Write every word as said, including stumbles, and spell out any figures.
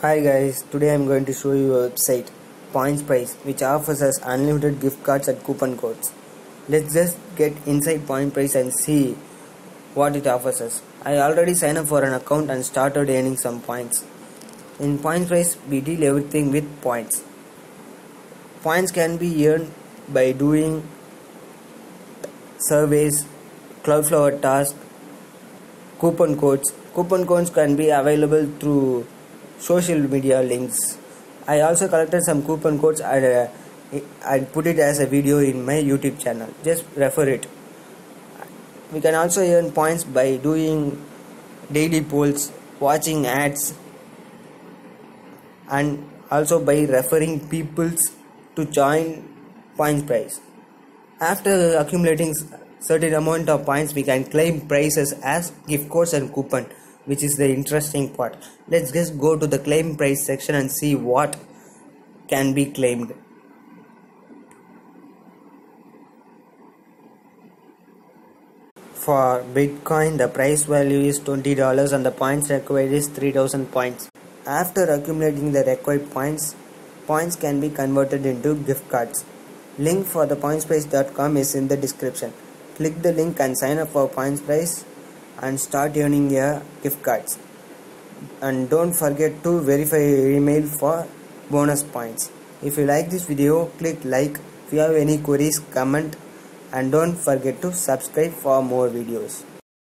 Hi guys, today I am going to show you a website, PointsPrice, which offers us unlimited gift cards and coupon codes. Let's just get inside PointsPrice and see what it offers us. I already signed up for an account and started earning some points. In PointsPrice, we deal everything with points. Points can be earned by doing surveys, Crowdflower tasks, coupon codes. Coupon codes can be available through social media links. I also collected some coupon codes and uh, I put it as a video in my YouTube channel. Just refer it. We can also earn points by doing daily polls, watching ads, and also by referring people to join PointsPrice. After accumulating certain amount of points, we can claim prizes as gift codes and coupon, which is the interesting part. Let's just go to the claim price section and see what can be claimed. For Bitcoin, the price value is twenty dollars and the points required is three thousand points. After accumulating the required points, points can be converted into gift cards. Link for the PointsPrice dot com is in the description. Click the link and sign up for PointsPrice and start earning your gift cards. And don't forget to verify your email for bonus points. If you like this video, click like. If you have any queries, comment, and don't forget to subscribe for more videos.